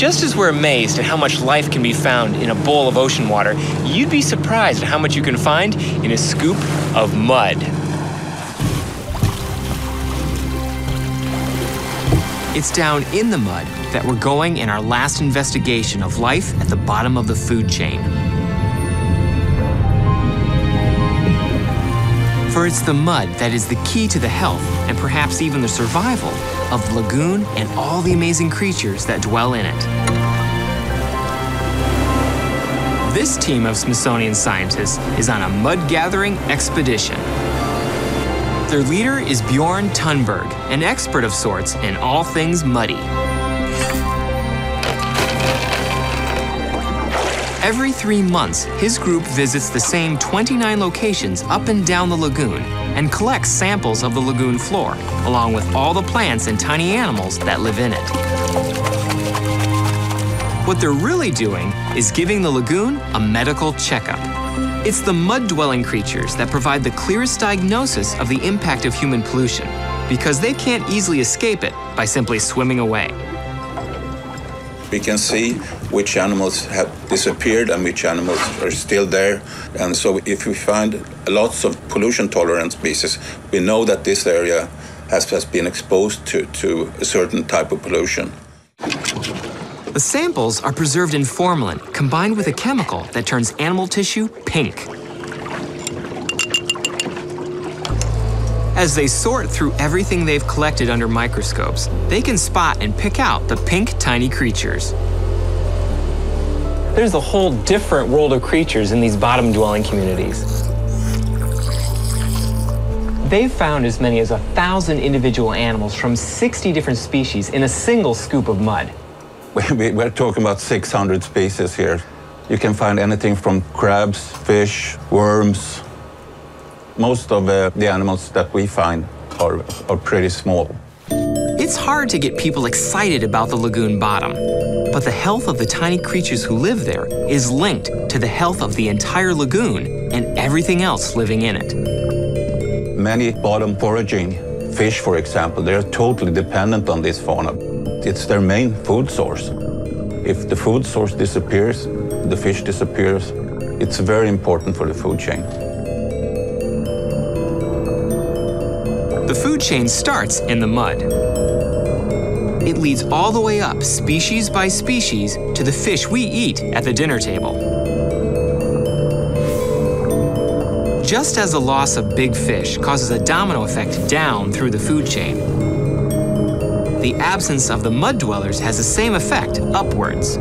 Just as we're amazed at how much life can be found in a bowl of ocean water, you'd be surprised at how much you can find in a scoop of mud. It's down in the mud that we're going in our last investigation of life at the bottom of the food chain. For it's the mud that is the key to the health and perhaps even the survival of the lagoon and all the amazing creatures that dwell in it. This team of Smithsonian scientists is on a mud-gathering expedition. Their leader is Bjorn Tunberg, an expert of sorts in all things muddy. Every 3 months, his group visits the same 29 locations up and down the lagoon, and collects samples of the lagoon floor, along with all the plants and tiny animals that live in it. What they're really doing is giving the lagoon a medical checkup. It's the mud-dwelling creatures that provide the clearest diagnosis of the impact of human pollution, because they can't easily escape it by simply swimming away. We can see which animals have disappeared and which animals are still there. And so if we find lots of pollution-tolerant species, we know that this area has been exposed to a certain type of pollution. The samples are preserved in formalin, combined with a chemical that turns animal tissue pink. As they sort through everything they've collected under microscopes, they can spot and pick out the pink tiny creatures. There's a whole different world of creatures in these bottom-dwelling communities. They've found as many as 1,000 individual animals from 60 different species in a single scoop of mud. We're talking about 600 species here. You can find anything from crabs, fish, worms. Most of the animals that we find are pretty small. It's hard to get people excited about the lagoon bottom, but the health of the tiny creatures who live there is linked to the health of the entire lagoon and everything else living in it. Many bottom foraging fish, for example, they're totally dependent on this fauna. It's their main food source. If the food source disappears, the fish disappears. It's very important for the food chain. The food chain starts in the mud. It leads all the way up, species by species, to the fish we eat at the dinner table. Just as the loss of big fish causes a domino effect down through the food chain, the absence of the mud dwellers has the same effect upwards.